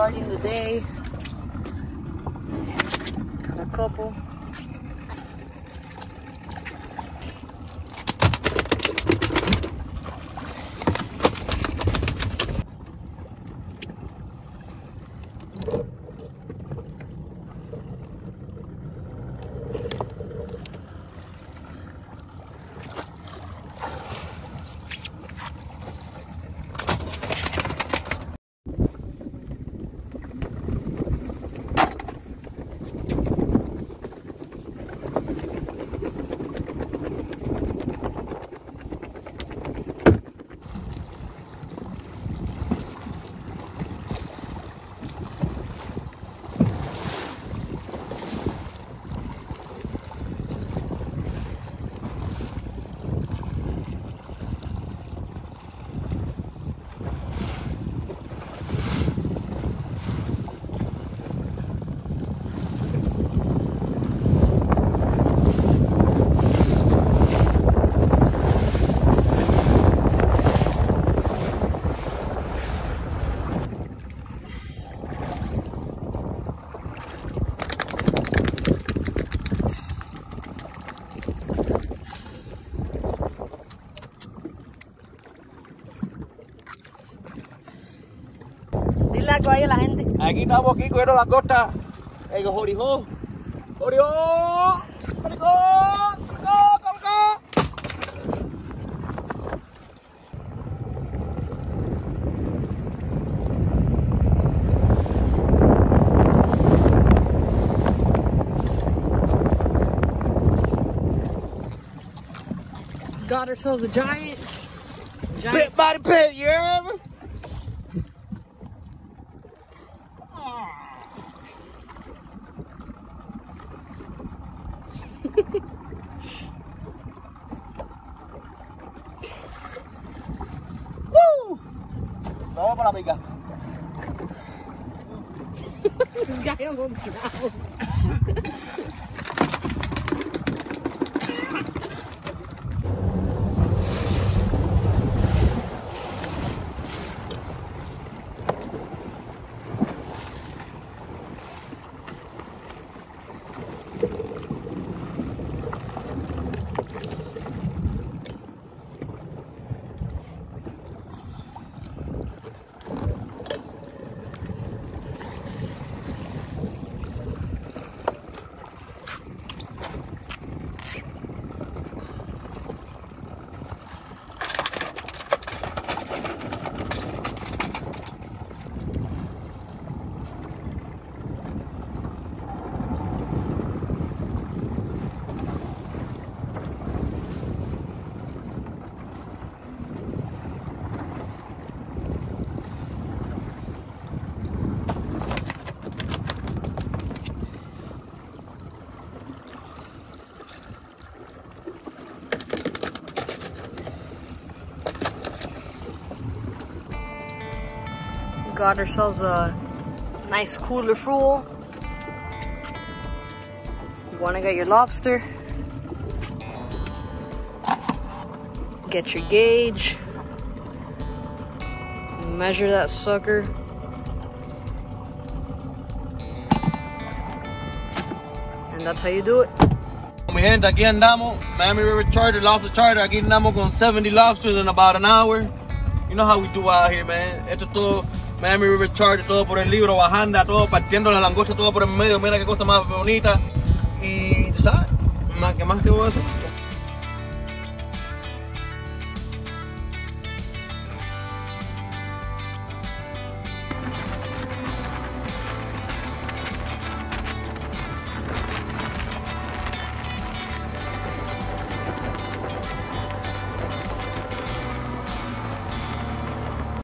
starting the day. Got a couple. Ahí la gente. Aquí estamos, aquí cuero la costa. Digo, jorijo. Jorijo. Jorijo. Got ourselves a giant. Bit by the pit, you hear me? Woo! Vamos para la pica. Got him on the ground. Got ourselves a nice cooler fool. You want to get your lobster, get your gauge, measure that sucker. And that's how you do it. Mi gente, aquí andamos, Miami River Charter, Lobster Charter. Aquí andamos con 70 lobsters in about an hour. You know how we do out here, man. Esto es todo. Miami River Charter, todo por el libro, bajanda, todo partiendo la langosta, todo por el medio. Mira qué cosa más bonita. Y, ¿sabes? ¿Qué más que voy a hacer?